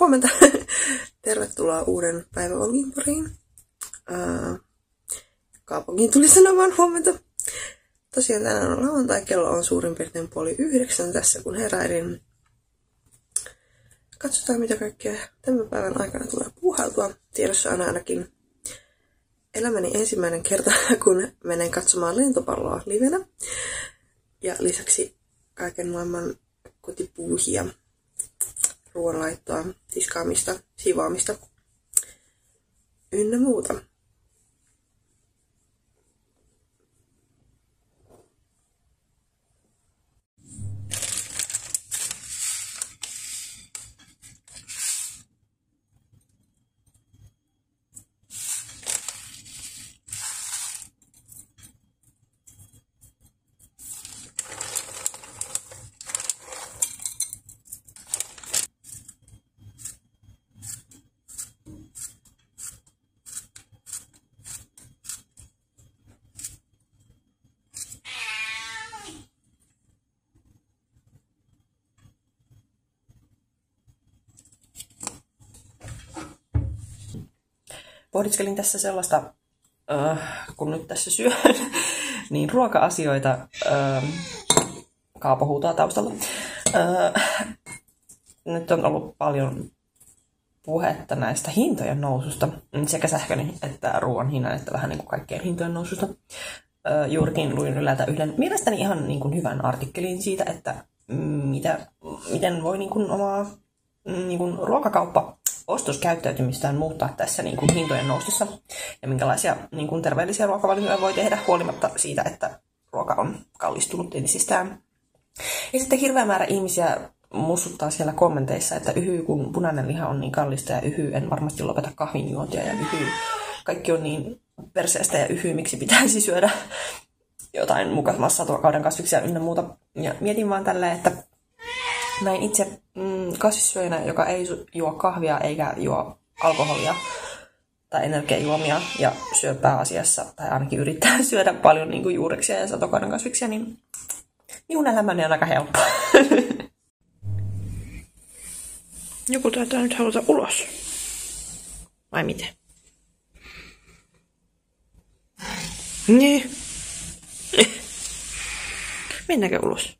huomenta. Tervetuloa uuden päivävlogin pariin. Kaupunkiin tuli sanomaan huomenta. Tosiaan tänään on lauantai, kello on suurin piirtein 8:30 tässä kun heräilin. Katsotaan mitä kaikkea tämän päivän aikana tulee puuhailtua. Tiedossa on ainakin elämäni ensimmäinen kerta, kun menen katsomaan lentopalloa livenä. Ja lisäksi kaiken maailman kotipuuhia, ruoanlaittoa, tiskaamista, siivoamista ynnä muuta. Pohdiskelin tässä sellaista, kun nyt tässä syön, niin ruoka-asioita, Kaapo huutaa taustalla. Nyt on ollut paljon puhetta näistä hintojen noususta, sekä sähkön että ruoan hinnan, että vähän niin kuin kaikkien hintojen noususta. Juurikin luin Yleltä yhden mielestäni ihan niin kuin hyvän artikkelin siitä, että miten voi niin kuin omaa niin kuin ruokakauppa ostoskäyttäytymistään muuttaa tässä niin kuin hintojen noustessa ja minkälaisia niin kuin terveellisiä ruokavalintoja voi tehdä huolimatta siitä, että ruoka on kallistunut entisistään. Ja sitten hirveä määrä ihmisiä mussuttaa siellä kommenteissa, että yhyy kun punainen liha on niin kallista ja yhyy en varmasti lopeta kahvinjuontia ja yhyy kaikki on niin perseestä ja yhyy miksi pitäisi syödä jotain mukamas satokauden kasviksia ynnä muuta. Ja mietin vaan tälleen, että näin itse kasvissyöjänä, joka ei juo kahvia eikä juo alkoholia tai energiajuomia ja syö pääasiassa, tai ainakin yrittää syödä paljon niin kuin juureksia ja satokauden kasviksia, niin minun elämäni on aika helppoa. Joku taitaa nyt haluta ulos. Vai miten? Niin. Mennäänkö ulos?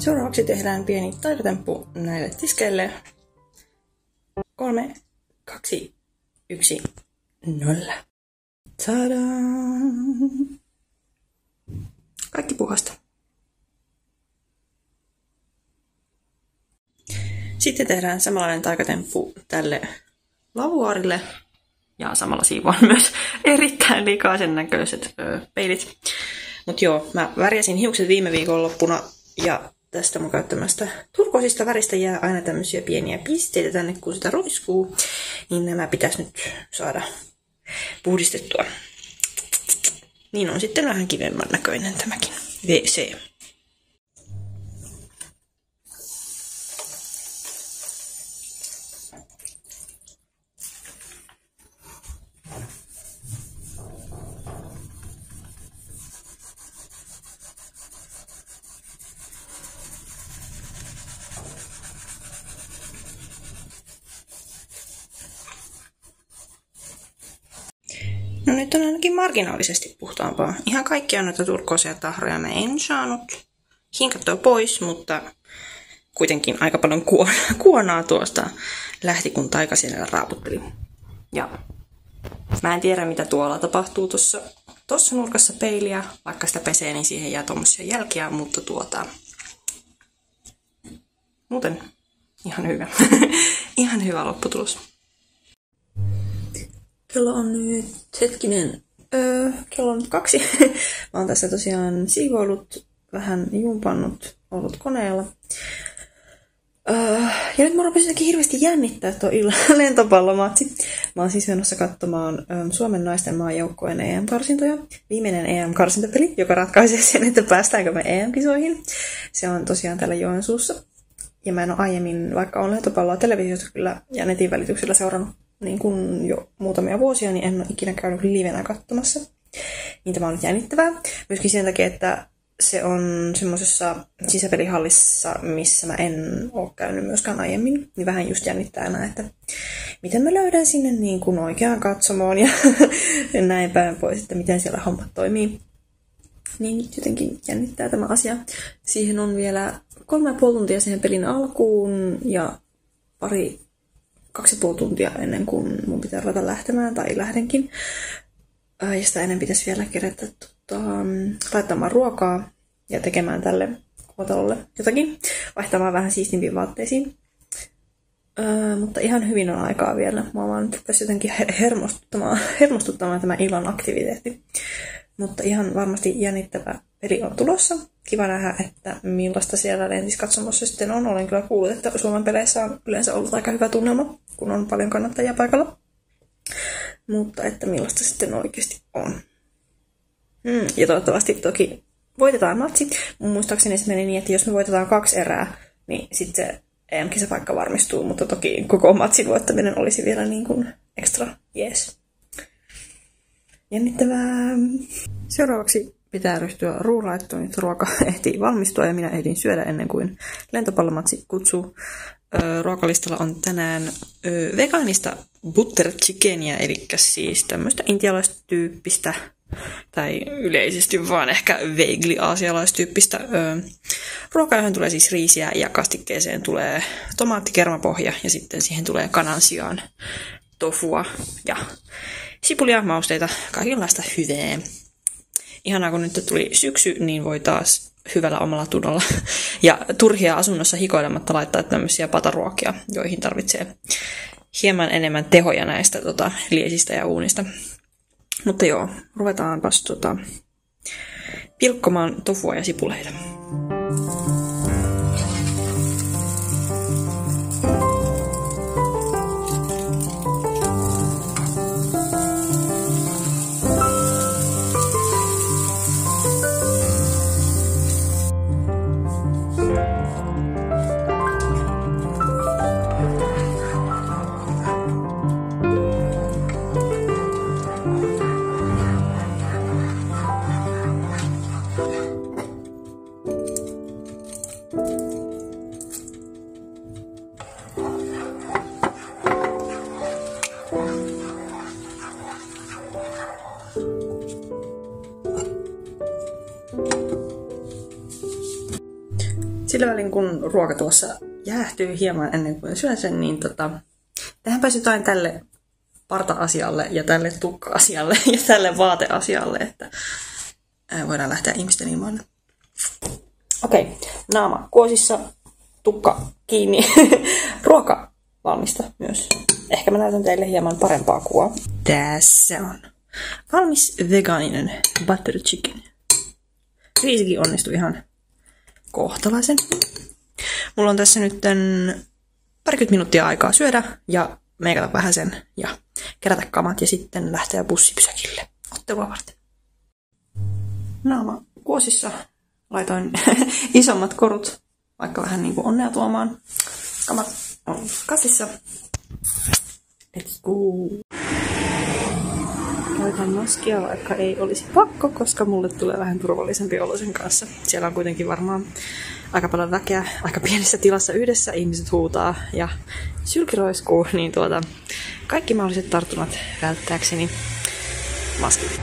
Seuraavaksi tehdään pieni taidotemppu näille tiskeille. 3, 2, 1, 0. Tadaan! Kaikki puhasta. Sitten tehdään samanlainen taikatemppu tälle lavuaarille. Ja samalla siivoan myös erittäin likaisen näköiset peilit. Mut joo, mä värjäsin hiukset viime viikonloppuna ja tästä mun käyttämästä turkoisista väristä jää aina tämmöisiä pieniä pisteitä tänne, kun sitä ruiskuu. Niin nämä pitäisi nyt saada puhdistettua. Niin on sitten vähän kivemmän näköinen tämäkin WC. No nyt on ainakin marginaalisesti puhtaampaa. Ihan kaikkia noita turkoosia tahroja mä en saanut hinkattua pois, mutta kuitenkin aika paljon kuonaa tuosta lähti, kun taikasinellä raaputteli. Ja mä en tiedä, mitä tuolla tapahtuu tuossa nurkassa peiliä. Vaikka sitä pesee, niin siihen jää tuommoisia jälkiä, mutta muuten ihan hyvä. Ihan hyvä lopputulos. Kello on nyt hetkinen. Kello on nyt 2. Mä oon tässä tosiaan siivoillut, vähän jumpannut, ollut koneella. Ja nyt mä rupesin jotenkin hirveästi jännittää tuo illan lentopallomatsi. Mä oon siis menossa katsomaan Suomen naisten maajoukkueen EM-karsintoja. Viimeinen EM-karsintopeli, joka ratkaisee sen, että päästäänkö me EM-kisoihin. Se on tosiaan täällä Joensuussa. Ja mä en ole aiemmin, vaikka olen lentopalloa televisiosta kyllä ja netin välityksellä seurannut niin kun jo muutamia vuosia, niin en ole ikinä käynyt livenä katsomassa. Niin tämä on nyt jännittävää. Myöskin sen takia, että se on semmoisessa sisäpelihallissa, missä mä en ole käynyt myöskään aiemmin. Niin vähän just jännittää aina, että miten mä löydän sinne niin kuin oikeaan katsomoon ja näin päin pois, että miten siellä hommat toimii. Niin nyt jotenkin jännittää tämä asia. Siihen on vielä 3,5 tuntia siihen pelin alkuun ja 2,5 tuntia ennen kuin mun pitää ruveta lähtemään, tai lähdenkin. Ja sitä ennen pitäisi vielä kerätä laittamaan ruokaa ja tekemään tälle kotalolle jotakin, vaihtamaan vähän siistimpiin vaatteisiin. Mutta ihan hyvin on aikaa vielä. Mä vaan pitäisi jotenkin hermostuttamaan tämä illan aktiviteetti. Mutta ihan varmasti jännittävä peli on tulossa. Kiva nähdä, että millaista siellä lentiskatsomossa sitten on. Olen kyllä kuullut, että Suomen peleissä on yleensä ollut aika hyvä tunnelma, kun on paljon kannattajia paikalla. Mutta että millaista sitten oikeasti on. Ja toivottavasti toki voitetaan matsi. Muistaakseni se meni niin, että jos me voitetaan 2 erää, niin sitten se EM-kisapaikka varmistuu. Mutta toki koko matsin voittaminen olisi vielä niin kuin ekstra jees. Jännittävää. Seuraavaksi pitää ryhtyä ruulaittoon, että ruoka ehtii valmistua ja minä ehdin syödä ennen kuin lentopallomatsi kutsuu. Ruokalistalla on tänään vegaanista butter chickenia, eli siis tämmöistä intialaistyyppistä tai yleisesti vaan ehkä veigli-aasialaistyyppistä ruokaa, johon tulee siis riisiä ja kastikkeeseen tulee tomaattikermapohja ja sitten siihen tulee kanan sijaan tofua ja sipulia, mausteita, kaikenlaista hyvää. Ihanaa, kun nyt tuli syksy, niin voi taas hyvällä omalla tunnolla ja turhia asunnossa hikoilematta laittaa tämmöisiä pataruokia, joihin tarvitsee hieman enemmän tehoja näistä liesistä ja uunista. Mutta joo, ruvetaanpas pilkkomaan tofua ja sipuleita. Sillä välin, kun ruoka tuossa jäähtyy hieman ennen kuin syön sen, niin tehdäänpäs jotain tälle parta-asialle ja tälle tukka-asialle ja tälle vaateasialle, että voidaan lähteä ihmisten ilmaan. Okei, naama kuosissa, tukka kiinni, ruoka valmista myös. Ehkä mä näytän teille hieman parempaa kuvaa. Tässä on valmis vegaaninen butter chicken. Riisikin onnistui ihan kohtalaisen. Mulla on tässä nyt 20 minuuttia aikaa syödä ja meikata vähän sen ja kerätä kamat ja sitten lähteä bussipysäkille ottelua varten. Naama kuosissa, laitoin isommat korut, vaikka vähän niin kuin onnea tuomaan. Kamat on kasissa. Let's go! Laitan maskia, vaikka ei olisi pakko, koska mulle tulee vähän turvallisempi olo sen kanssa. Siellä on kuitenkin varmaan aika paljon väkeä, aika pienessä tilassa yhdessä, ihmiset huutaa ja sylki roiskuu, niin kaikki mahdolliset tartunnat välttääkseni maskit.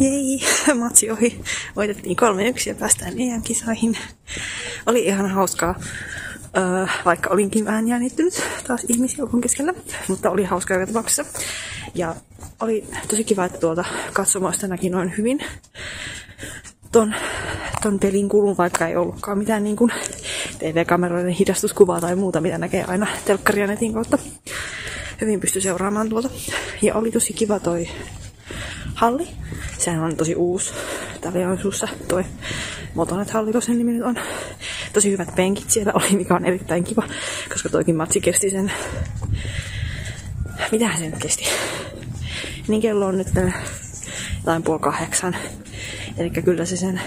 Jei, matsi ohi. Voitettiin 3-1 ja päästään EM-kisoihin. Oli ihan hauskaa, vaikka olinkin vähän jännittynyt taas ihmisjoukon keskellä, mutta oli hauskaa joka tapauksessa. Ja oli tosi kiva, että tuolta katsomoista näki noin hyvin ton pelin kulun, vaikka ei ollutkaan mitään niin kuin TV-kameroiden hidastuskuvaa tai muuta, mitä näkee aina telkkaria netin kautta. Hyvin pystyi seuraamaan tuolta. Ja oli tosi kiva toi halli. Sehän on tosi uusi. Täällä Joensuussa toi Motonet-halli, kun sen nimi nyt on. Tosi hyvät penkit siellä oli, mikä on erittäin kiva, koska toikin matsi kesti sen... Mitähän se nyt kesti? Niin kello on nyt jotain 7:30. Elikkä kyllä se sen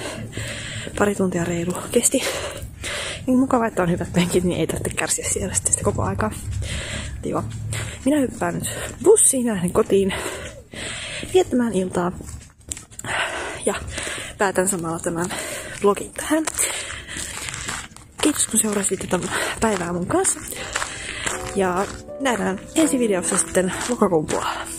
pari tuntia reilu kesti. Niin mukava, että on hyvät penkit, niin ei tarvitse kärsiä siellä sitä koko aikaa. Joo. Minä hyppään nyt bussiin ja lähden kotiin viettämään iltaa. Ja päätän samalla tämän vlogin tähän. Kiitos kun seurasitte tämän päivää mun kanssa. Ja nähdään ensi videossa sitten lokakuun puolella.